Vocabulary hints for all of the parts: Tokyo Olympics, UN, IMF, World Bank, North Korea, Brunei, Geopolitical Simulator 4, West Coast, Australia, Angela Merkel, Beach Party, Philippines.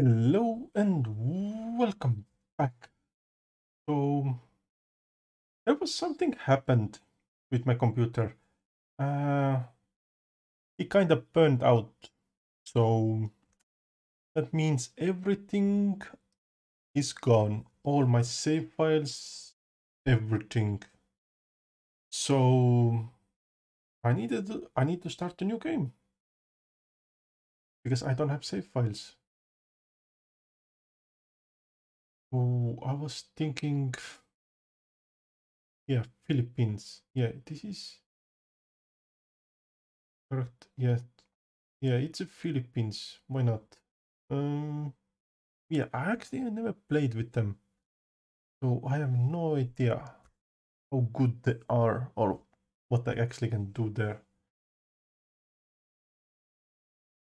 Hello and welcome back. So there was something happened with my computer. It kind of burned out. So that means everything is gone. All my save files, everything. So I need to start a new game because I don't have save files. Oh, I was thinking, yeah, Philippines. Yeah, this is correct. Yeah, it's a Philippines. Why not? Yeah, I never played with them, so I have no idea how good they are or what I actually can do there.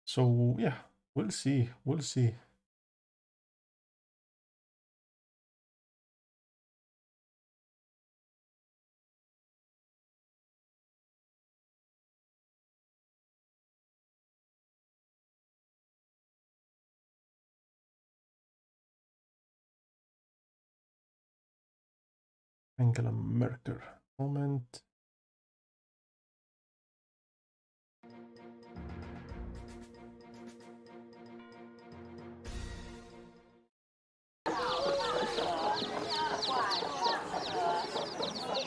So yeah, we'll see. We'll see. Angela Merkel. Moment. The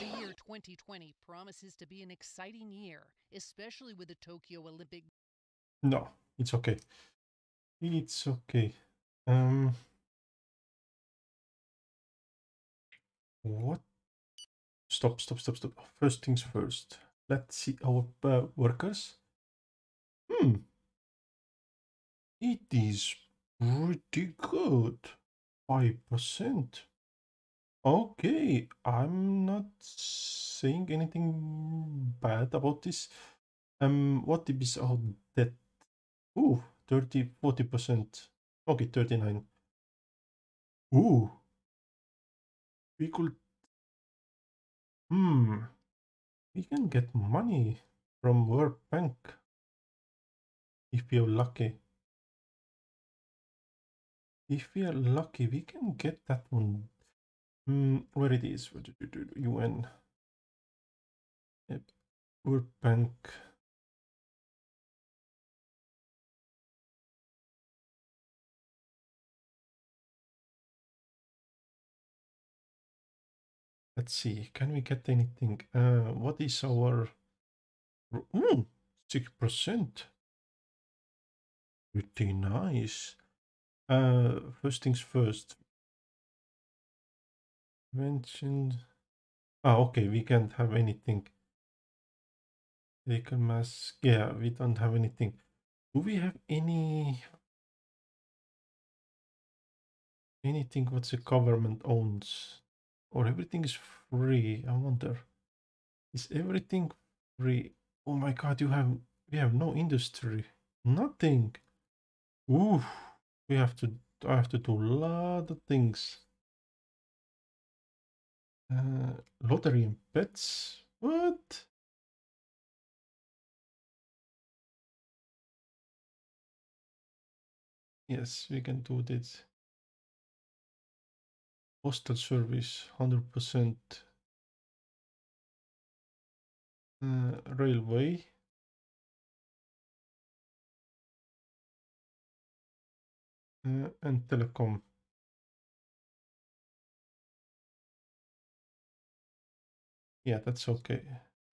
year 2020 promises to be an exciting year, especially with the Tokyo Olympics. No, it's okay. It's okay. What? Stop. First things first. Let's see our workers. It is pretty good. 5%. Okay, I'm not saying anything bad about this. What is our debt? Ooh, 30, 40%. Okay, 39. Ooh. We could. We can get money from World Bank if we are lucky. If we are lucky, we can get that one. Where it is? UN. Yep. World Bank. Let's see, can we get anything? What is our 6%? Pretty nice. First things first. Mentioned. Ah, okay, we can't have anything. Vehicle mask. Yeah, we don't have anything. Do we have anything what the government owns? Or everything is free? I wonder. Is everything free? Oh my god, we have no industry. Nothing. Oof. I have to do a lot of things. Lottery and bets? What? Yes, we can do this. Postal service, 100%. Railway. And telecom. Yeah, that's okay.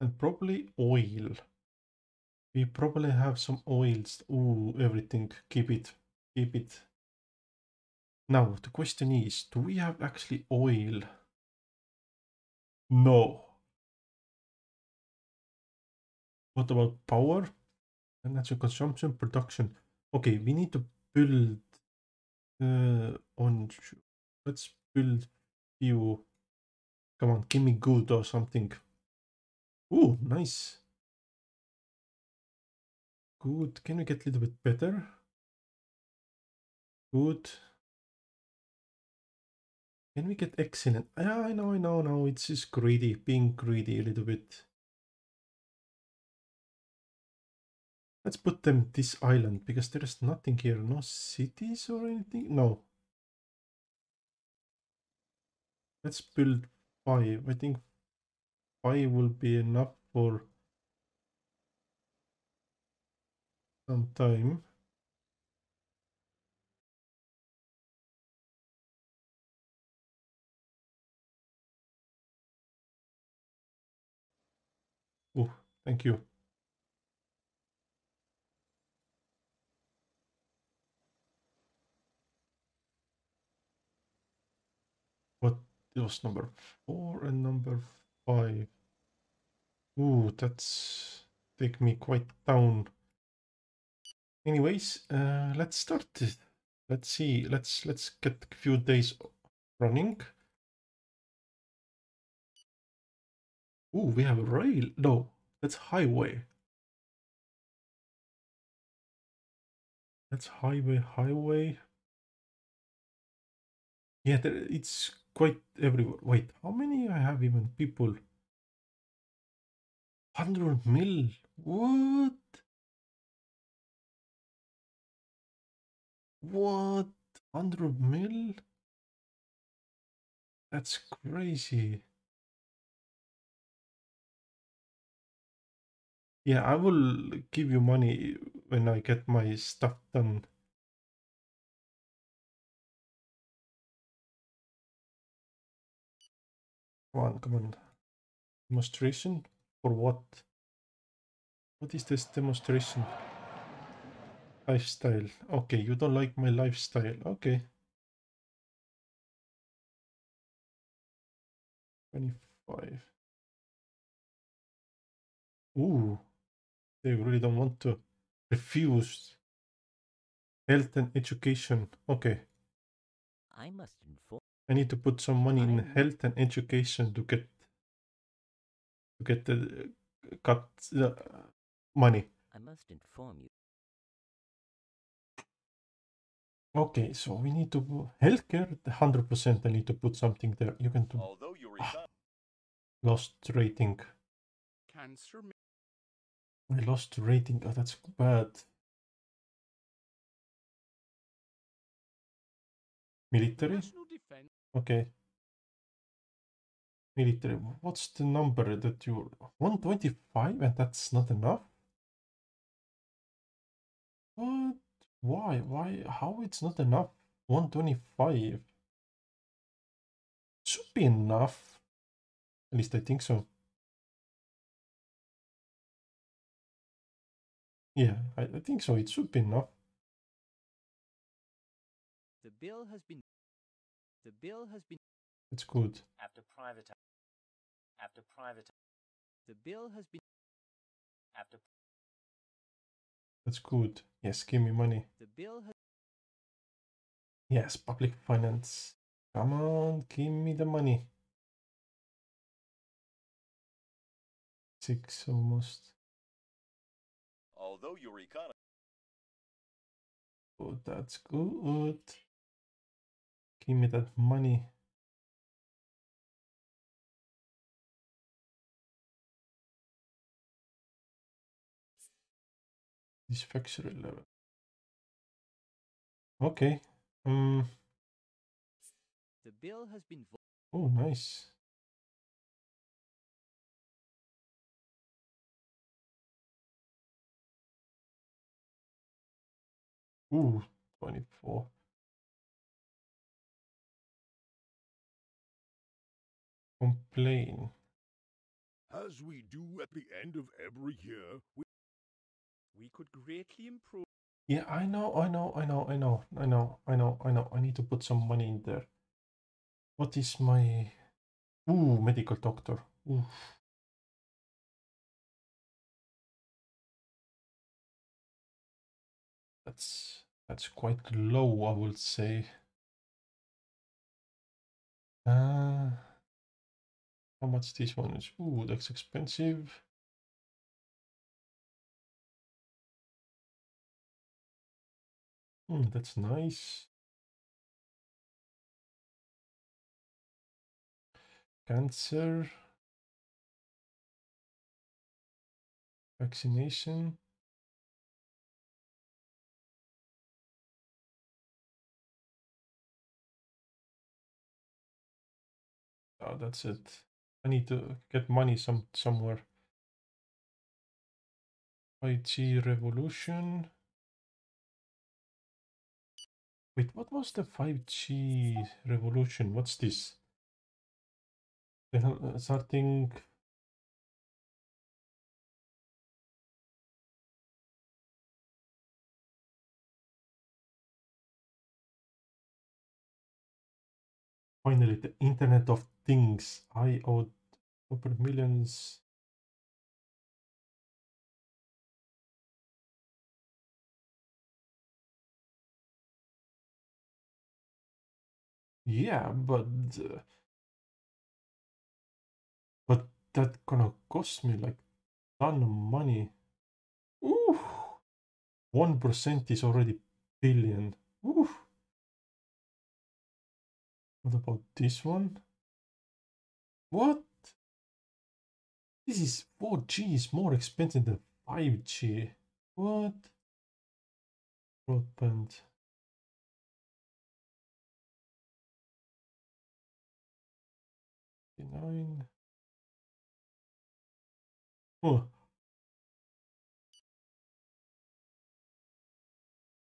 And probably oil. We probably have some oils. Ooh, everything. Keep it. Now, the question is, do we have actually oil? No. What about power? And that's a consumption, production. Okay, we need to build on. Let's build few. Come on, give me good or something. Ooh, nice. Good. Can we get a little bit better? Good. Can we get excellent? Yeah, I know. It's just greedy, being greedy a little bit. Let's put them this island, because there is nothing here. No cities or anything? No. Let's build 5. I think 5 will be enough for some time. Oh, thank you. What was number 4 and number 5? Ooh, that's take me quite down. Anyways, let's start it. Let's see. Let's get a few days running. Ooh, we have a rail. No, that's highway. That's highway. Yeah, it's quite everywhere. Wait, how many I have even people? 100 mil. What? What? 100 mil? That's crazy. Yeah, I will give you money when I get my stuff done. Come on, come on. Demonstration? For what? What is this demonstration? Lifestyle. Okay, you don't like my lifestyle. Okay. 25. Ooh. They really don't want to refuse. Health and education. Okay. I must inform. I need to put some money in health and education to get the cut money. I must inform you. Okay, so we need to healthcare 100%. I need to put something there. You can do. Although you lost rating. Cancer. I lost rating. Oh, that's bad. Military. Okay. Military. What's the number that you're 125, and that's not enough? What? Why? Why? How it's not enough? 125 should be enough. At least I think so. Yeah, I think so. It should be enough. The bill has been. It's good. After private. The bill has been. After. That's good. Yes, give me money. The bill has... Yes, public finance. Come on, give me the money. 6 almost. Although your economy. Oh, that's good. Give me that money. Satisfactory level. Okay. The bill has been. Oh, nice. Ooh, 24. Complain. As we do at the end of every year, we could greatly improve. Yeah, I know. I need to put some money in there. What is my... Ooh, medical doctor. Ooh. That's quite low, I would say. How much this one is? Ooh, that's expensive. That's nice. Cancer. Vaccination. that's it. I need to get money somewhere. 5G revolution. Wait, what was the 5G revolution? What's this? Starting finally the Internet of Things. I owed over millions. Yeah, but that gonna cost me like ton of money. Ooh, 1% is already billion. Ooh. What about this one? What? This is 4G is more expensive than 5G. What? Broadband. Oh.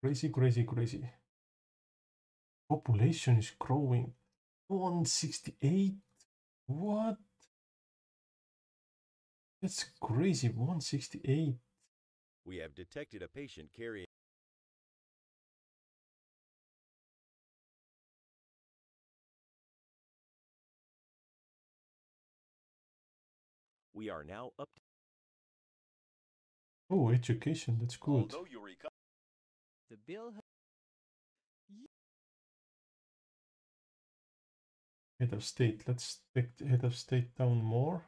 Crazy, crazy, crazy. Population is growing. 168? What? That's crazy. 168. We have detected a patient carrying. We are now up to. Oh, education, that's good. The bill. Head of state, let's take the head of state down more.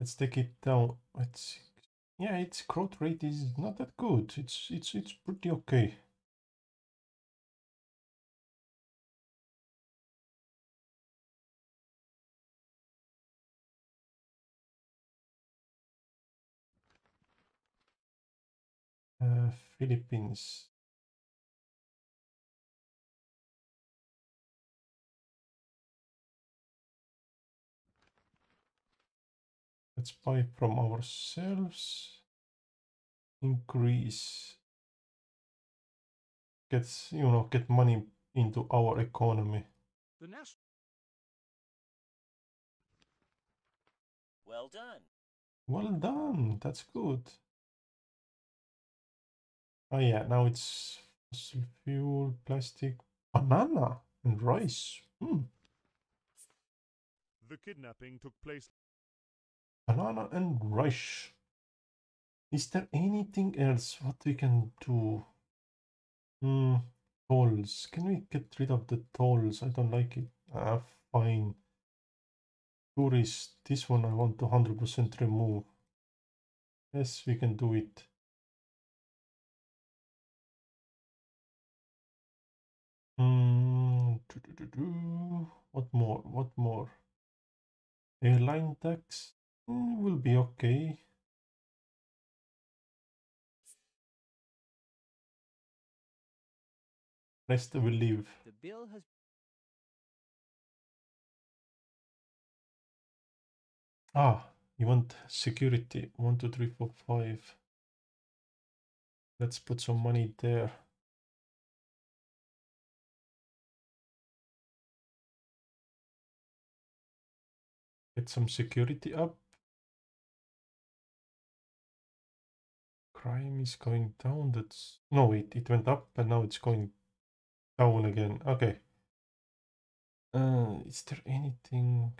Let's take it down. Let's see. Yeah, its growth rate is not that good. It's pretty okay. Philippines. Let's buy from ourselves. Increase. Get money into our economy. Well done. Well done. That's good. Oh yeah, now it's fossil fuel, plastic, banana, and rice. Mm. The kidnapping took place. Banana and rice. Is there anything else what we can do? Tolls. Can we get rid of the tolls? I don't like it. Ah, fine. Tourists. This one I want to 100% remove. Yes, we can do it. What more? What more? Airline tax will be okay. Rest will leave. The bill has. Ah, you want security? 1, 2, 3, 4, 5. Let's put some money there. Get some security up. Crime is going down. That's no wait, it went up and now it's going down again. Okay. Is there anything?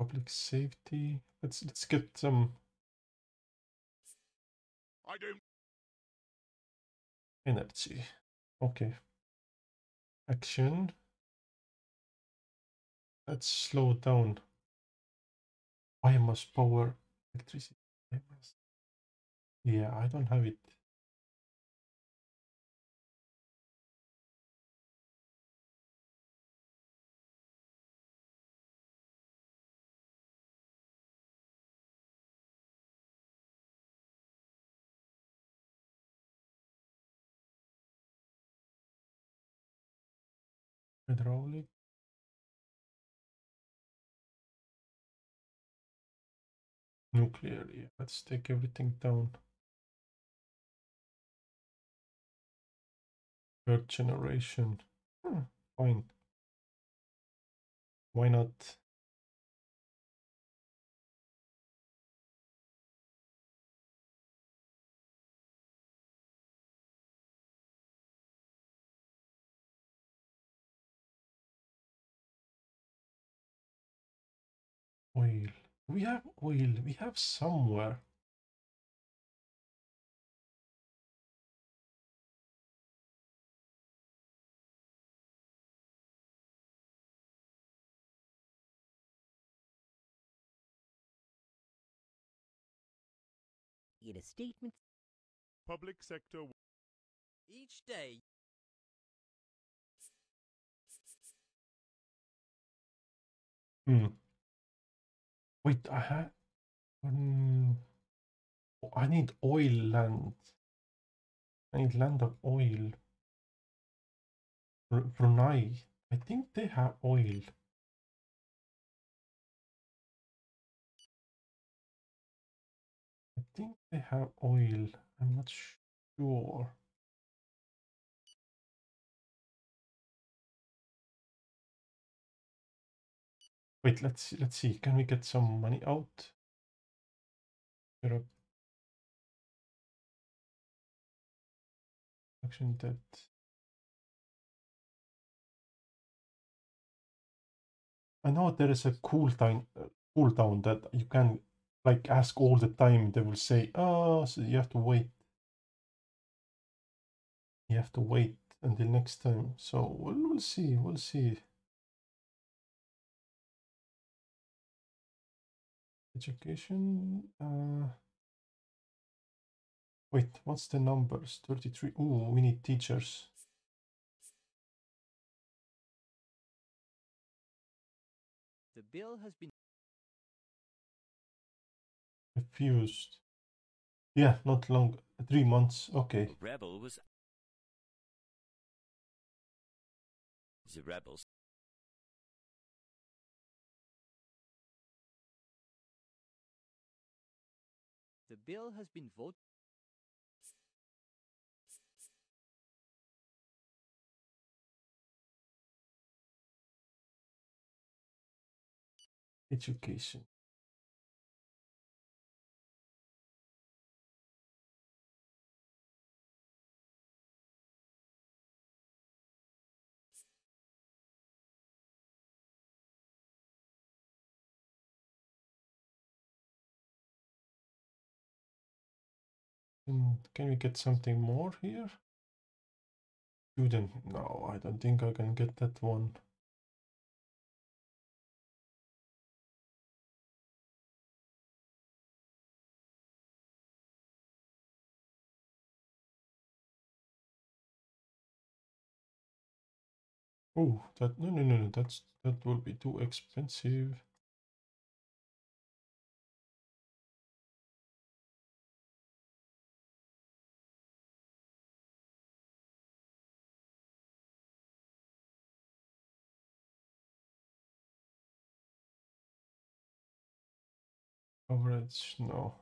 Public safety. Let's get some. I do. Energy. Okay. Action. Let's slow down. Biomass power. Electricity. Yeah, I don't have it. hydraulic nuclear. Yeah, let's take everything down. Third generation. Fine. Why not? Oil. We have oil. We have somewhere. In a statement. Public sector. Each day. Wait, I have. I need oil land. I need land of oil. Brunei. I think they have oil. I think they have oil. I'm not sure. Wait, let's see, can we get some money out? Europe. Action debt. I know there is a cooldown that you can like ask all the time. They will say, oh, so you have to wait. You have to wait until next time. So we'll see, we'll see. Education. Wait, what's the numbers? 33. Oh, we need teachers. The bill has been refused. Yeah, not long. 3 months. Okay. The rebels. The bill has been voted. Education. Can we get something more here? Student? No, I don't think I can get that one. Oh, that no. That will be too expensive. Coverage, no.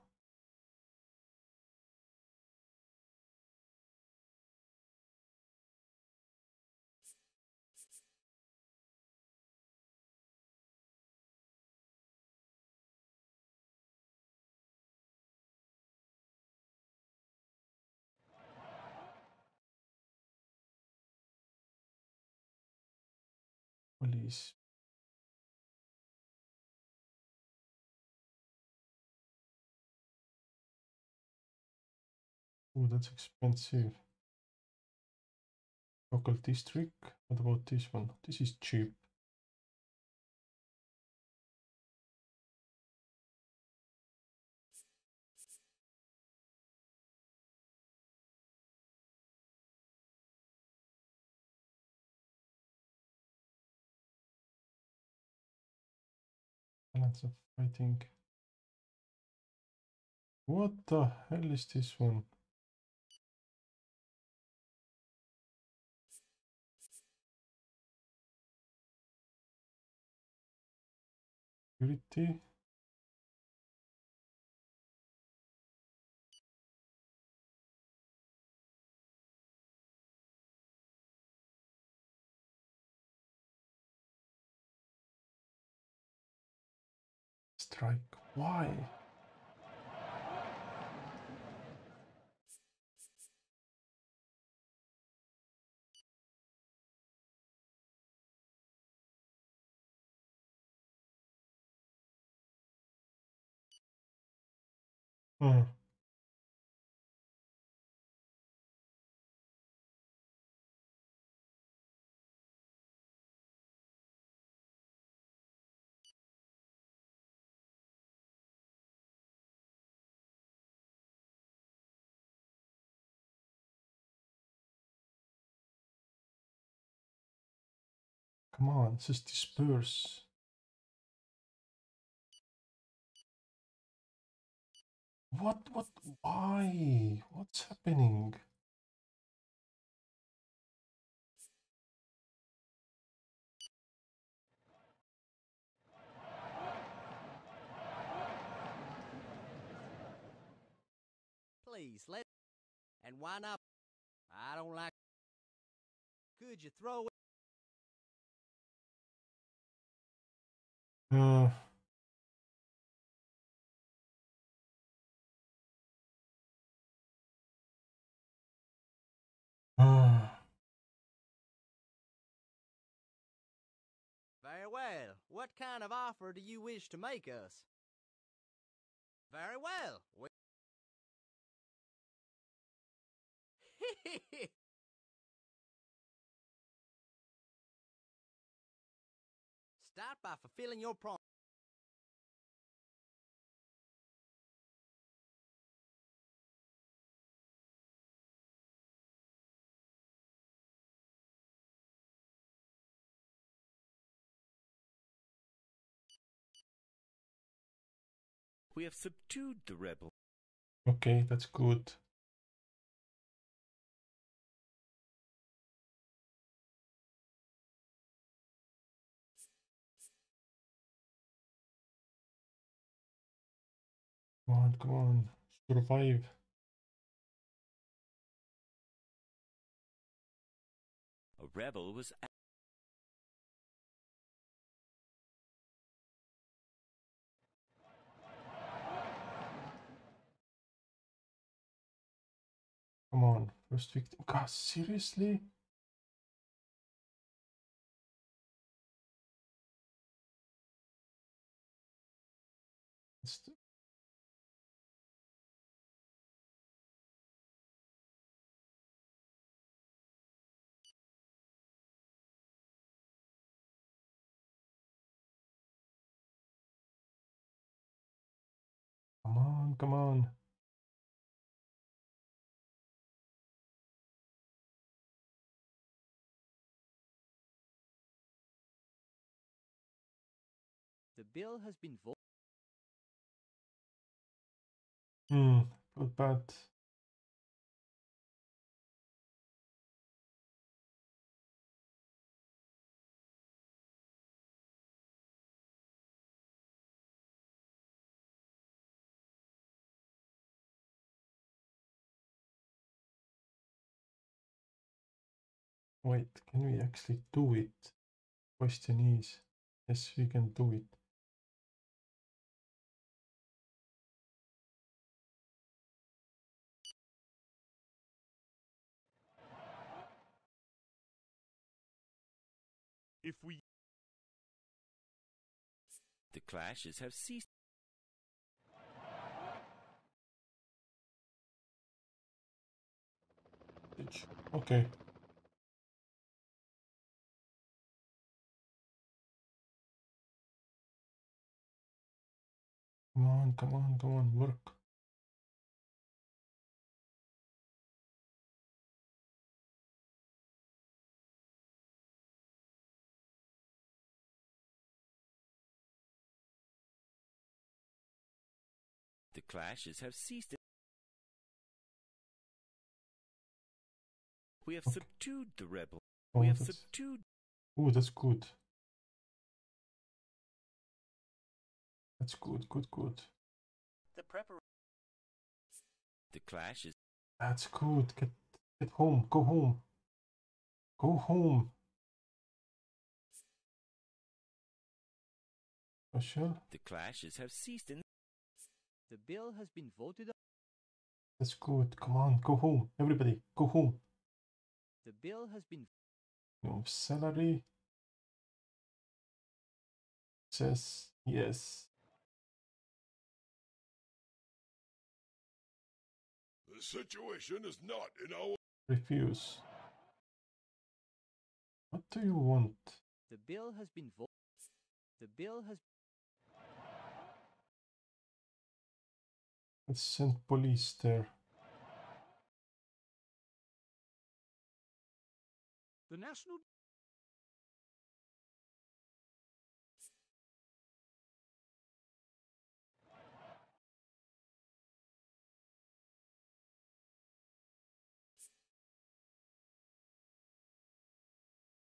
Police. Oh, that's expensive. Local district. What about this one? This is cheap. Balance of fighting. What the hell is this one? security. Strike. Why? Come on, just disperse. What, why? What's happening? Please, let and why not? I don't like. Could you throw it? Very well. What kind of offer do you wish to make us? Very well. Start by fulfilling your promise. We have subdued the rebel. Okay, that's good. Come on, come on, survive. A rebel was. Come on, first victim. God, seriously? Come on, come on. The bill has been voted. But wait, can we actually do it? Question is, yes, we can do it. If we the clashes have ceased. Okay. Come on, come on, come on, work. The clashes have ceased. We have subdued the rebel. Oh, we have subdued. Oh, that's good. That's good, good, good. The clash is... That's good. Get home. Go home. Go home. Michelle? The clashes have ceased and... The bill has been voted on. That's good. Come on. Go home. Everybody. Go home. The bill has been... No salary. Says yes. The situation is not in our... Refuse. What do you want? The bill has been voted. The bill has... Let's send police there. The national...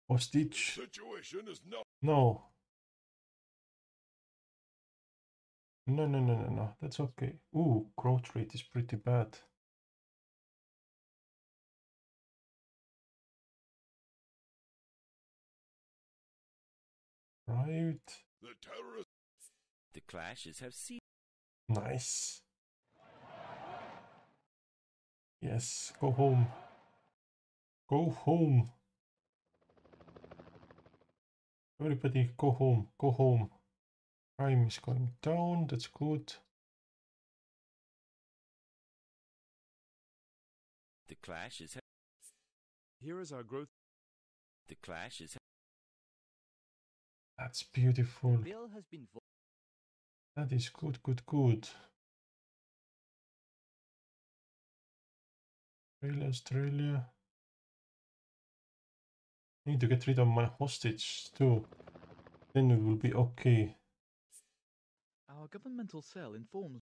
Hostage. Situation is not... No. No. That's okay. Ooh, growth rate is pretty bad. Right. The terrorists. The clashes have ceased. Nice. Yes. Go home. Go home. Everybody, go home. Go home. Crime is going down, that's good. The clash is... Here is our growth. The clash is... That's beautiful. The bill has been... That is good, good, good. Australia. I need to get rid of my hostage too. Then it will be okay. Our governmental cell informs.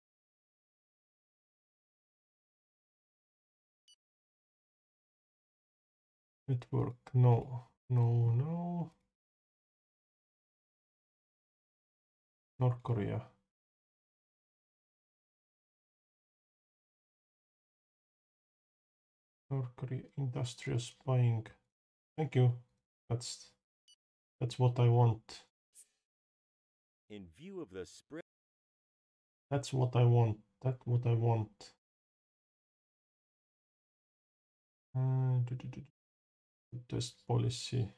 Network, no. North Korea. North Korea industrial spying. Thank you. That's what I want. In view of the spread. That's what I want. That's what I want. Test policy.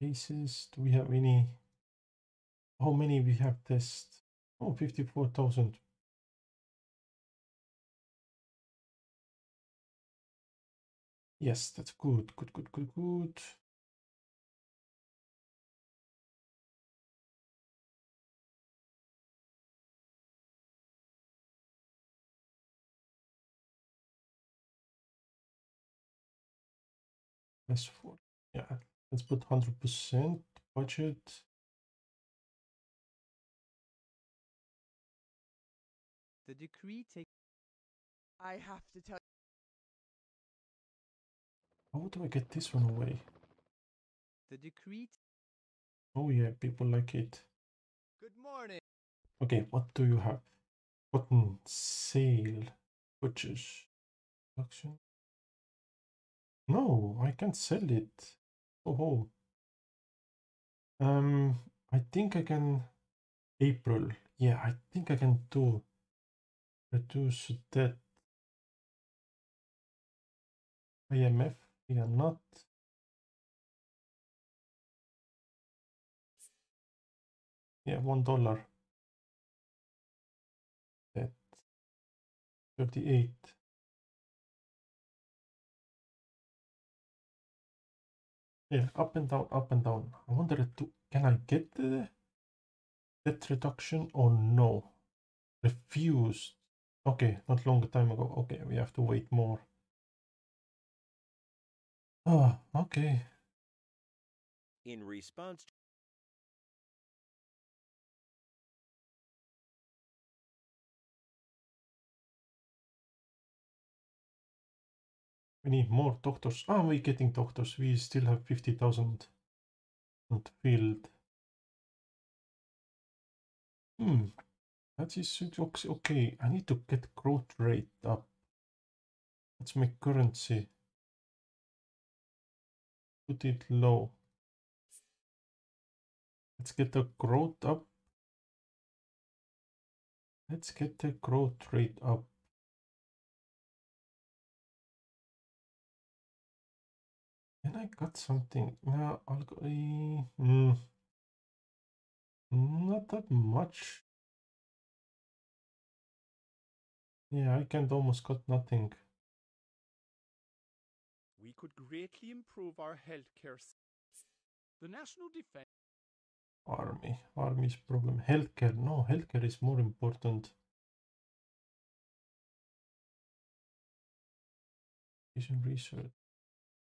Cases. Do we have any? How many we have test? Oh, 54,000. Yes, that's good. Good. S4, yeah, let's put 100% budget. The decree takes... I have to tell you... How do I get this one away? The decree... Oh yeah, people like it. Good morning. Okay, what do you have? Cotton, sale, purchase, production. No, I can't sell it. Oh. I think I can. April. Yeah, I think I can do. Reduce debt. IMF. Yeah, not. Yeah, $1. Debt. 38. Yeah, up and down. I wonder, can I get the debt reduction or no? Refused. Okay, not long time ago. Okay, we have to wait more. Oh, okay. In response to... We need more doctors. Are we getting doctors? We still have 50,000 not filled. That is okay. I need to get growth rate up. That's my currency. Put it low. Let's get the growth up. Let's get the growth rate up. And I got something. Now I'll go. Not that much. Yeah, I can almost got nothing. We could greatly improve our healthcare. The national defense. Army's problem. Healthcare. No, healthcare is more important. Research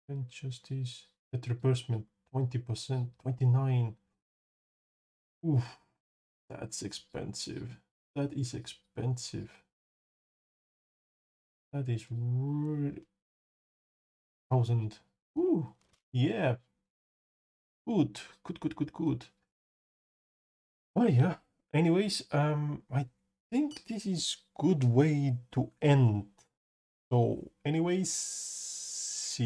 and justice. Debt reimbursement 20%, 29. Oof, that's expensive. That is expensive. That is really 1,000. Ooh, yeah. Good. Oh yeah. Anyways, I think this is good way to end. So, anyways, see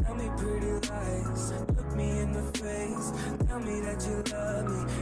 Tell me pretty lies, look me in the face, tell me that you love me.